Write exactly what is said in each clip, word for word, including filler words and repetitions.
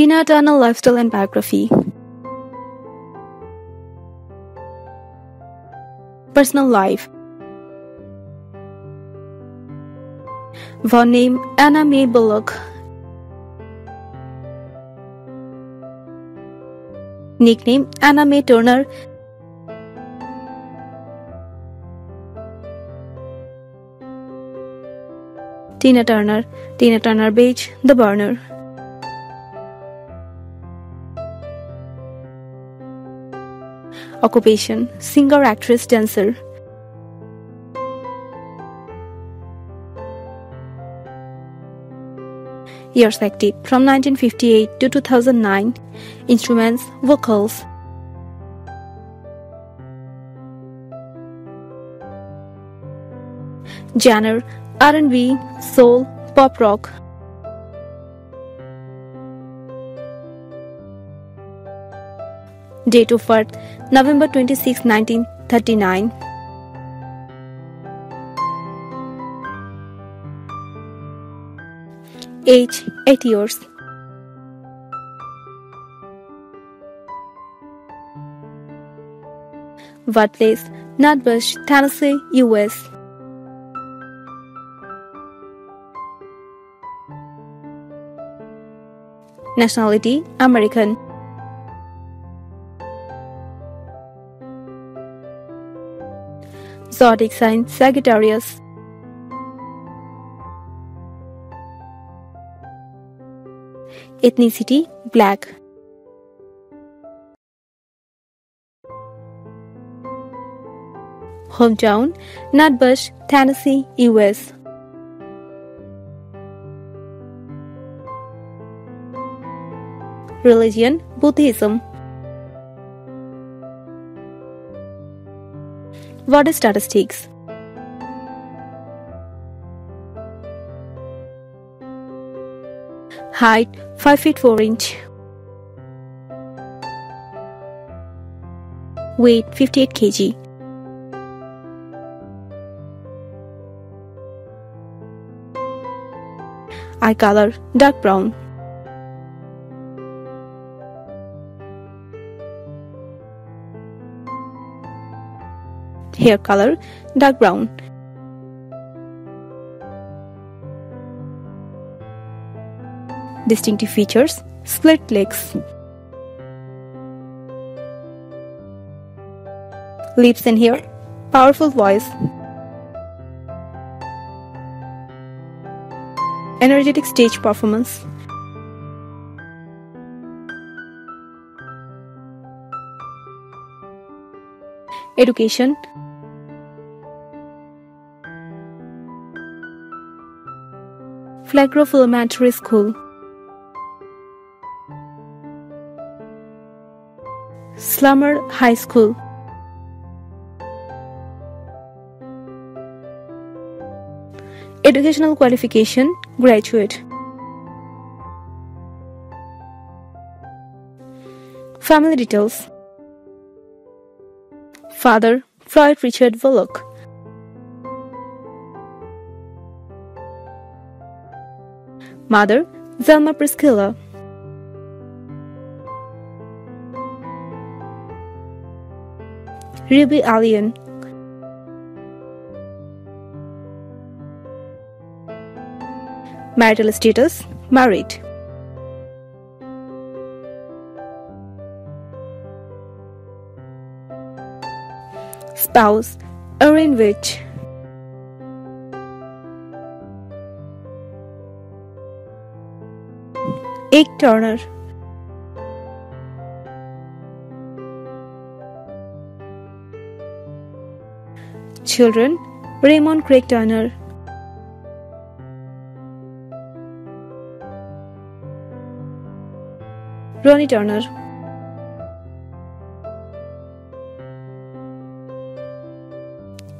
Tina Turner lifestyle and biography. Personal life. Born name Anna Mae Bullock. Nickname Anna Mae Turner. Tina Turner, Tina Turner Beach, The Burner. Occupation, singer, actress, dancer. Years active, from nineteen fifty-eight to two thousand nine. Instruments, vocals. Genre, R and B, soul, pop rock. Date of birth, November twenty-sixth, nineteen thirty-nine. Age, eight years. Birthplace, Nutbush, Tennessee, U S Nationality, American. Zodiac sign, Sagittarius. Ethnicity, black. Hometown, Nutbush, Tennessee, U S Religion, Buddhism. What is statistics? Height, five feet four inch. Weight, fifty-eight kilograms. Eye color, dark brown. Hair color, dark brown. Distinctive features, split legs. Lips and hair, powerful voice. Energetic stage performance. Education. Flagg Grove Elementary School. Slummer High School. Educational qualification, graduate. Family details. Father, Floyd Richard Bullock. Mother, Zelma Priscilla. Ruby Alien. Marital status, married. Spouse, Erinwich. Ike Turner. Children, Raymond Craig Turner. Ronnie Turner.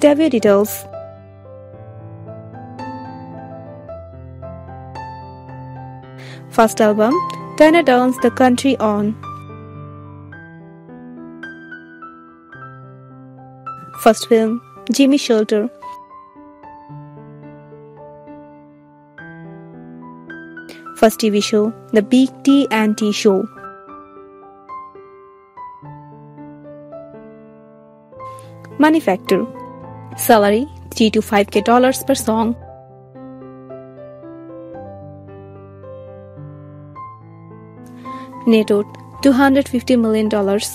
David Adolf. First album, Tina Turns the Country On. First film, Jimmy Shelter. first T V show, The Big T and T Show. Money factor. Salary three to five K dollars per song. Net worth two hundred fifty million dollars.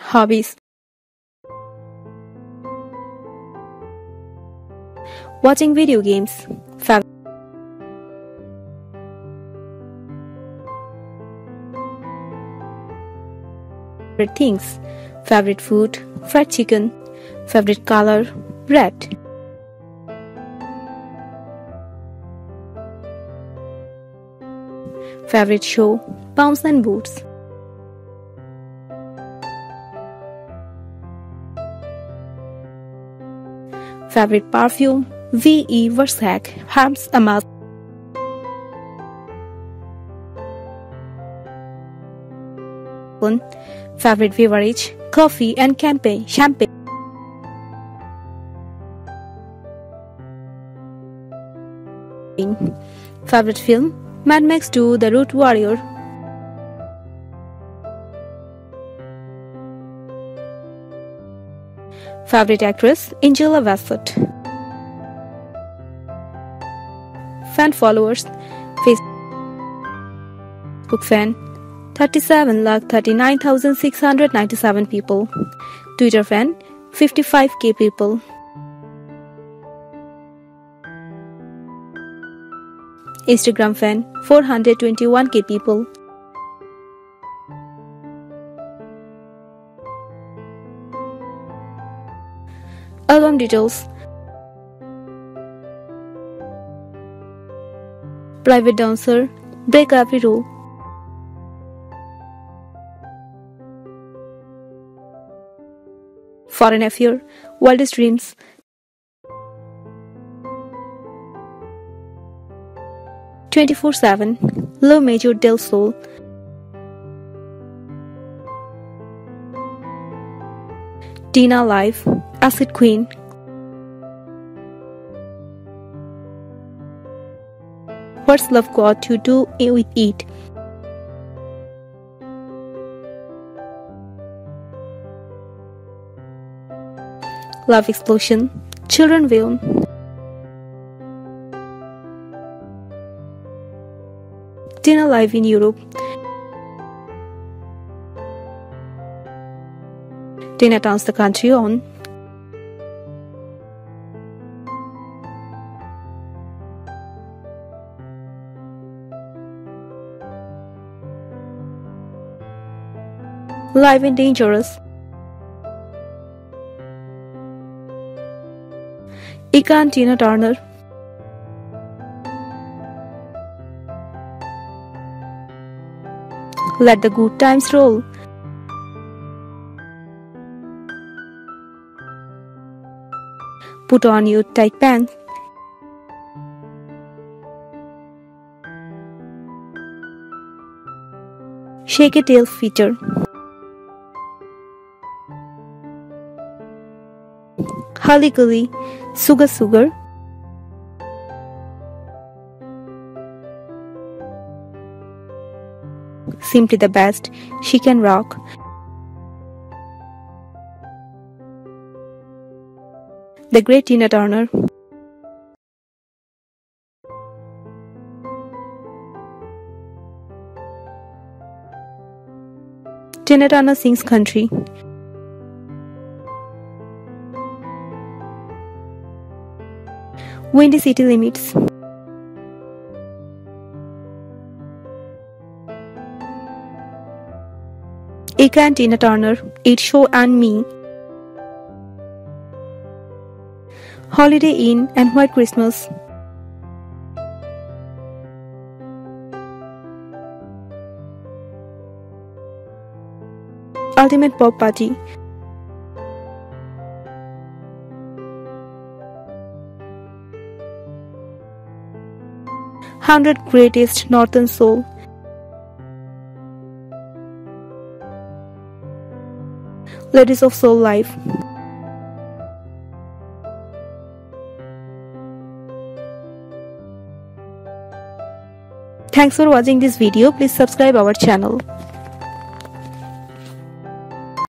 Hobbies. Watching video games. Fav- Favorite things. Favorite food. Fried chicken. Favorite color. Red. Favorite show. Pumps and Boots. Favorite perfume. V E. Versace. Harms Amas. Favorite beverage. Coffee and champagne. Champagne. Favorite film. Mad Max two, The Road Warrior. Favorite actress, Angela Bassett. Fan followers, Facebook fan, thirty-seven lakh thirty-nine thousand six hundred ninety-seven people. Twitter fan, fifty-five K people. Instagram fan, four hundred twenty-one K people. Album details. Private dancer, break every rule. Foreign affair, wildest dreams. twenty-four seven, Lo Major del Sol. Tina Live, Acid Queen. What's Love Got to Do with It? Love Explosion, Children Film. Tina Live in Europe. Tina turns the country on. Live and Dangerous. Ike and Tina Turner. Let the Good Times Roll. Put on your tight pants. Shake a Tail feature. Hali Gully, Sugar Sugar. Simply the Best, She Can Rock. The Great Tina Turner. Tina Turner Sings Country. Windy City Limits. Ike and Tina Turner, It Show and Me. Holiday Inn and White Christmas. Ultimate Pop Party. one hundred Greatest Northern Soul. Ladies of Soul Life. Thanks for watching this video. Please subscribe our channel.